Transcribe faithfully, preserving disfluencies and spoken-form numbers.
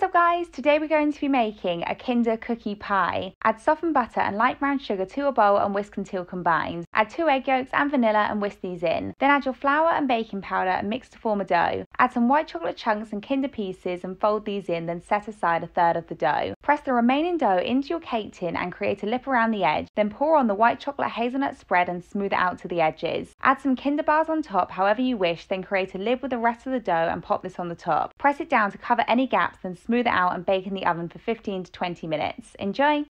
What's up guys, today we're going to be making a Kinder cookie pie. Add softened butter and light brown sugar to a bowl and whisk until combined. Add two egg yolks and vanilla and whisk these in. Then add your flour and baking powder and mix to form a dough. Add some white chocolate chunks and Kinder pieces and fold these in, then set aside a third of the dough. Press the remaining dough into your cake tin and create a lip around the edge. Then pour on the white chocolate hazelnut spread and smooth it out to the edges. Add some Kinder bars on top however you wish, then create a lid with the rest of the dough and pop this on the top. Press it down to cover any gaps and smooth it out and bake in the oven for fifteen to twenty minutes. Enjoy!